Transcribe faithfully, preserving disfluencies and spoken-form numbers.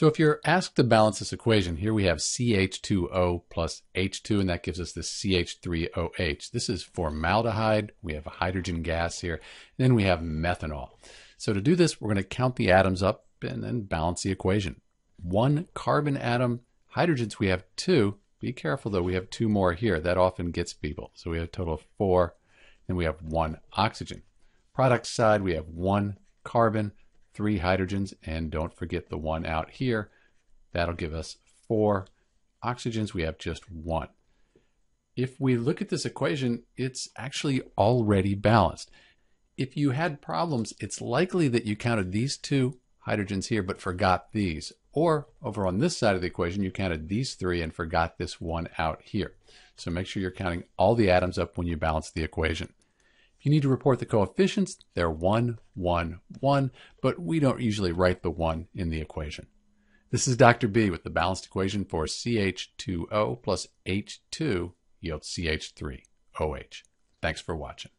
So if you're asked to balance this equation, here we have C H two O plus H two, and that gives us this C H three O H. This is formaldehyde. We have a hydrogen gas here, and then we have methanol. So to do this, we're going to count the atoms up and then balance the equation. One carbon atom, hydrogens we have two. Be careful though, we have two more here. That often gets people. So we have a total of four, and we have one oxygen. Product side, we have one carbon, three hydrogens, and don't forget the one out here. That'll give us four oxygens. We have just one. If we look at this equation, it's actually already balanced. If you had problems, it's likely that you counted these two hydrogens here but forgot these, or over on this side of the equation you counted these three and forgot this one out here. So make sure you're counting all the atoms up when you balance the equation. If you need to report the coefficients, they're one, one, one, but we don't usually write the one in the equation. This is Doctor B with the balanced equation for C H two O plus H two yields C H three O H. Thanks for watching.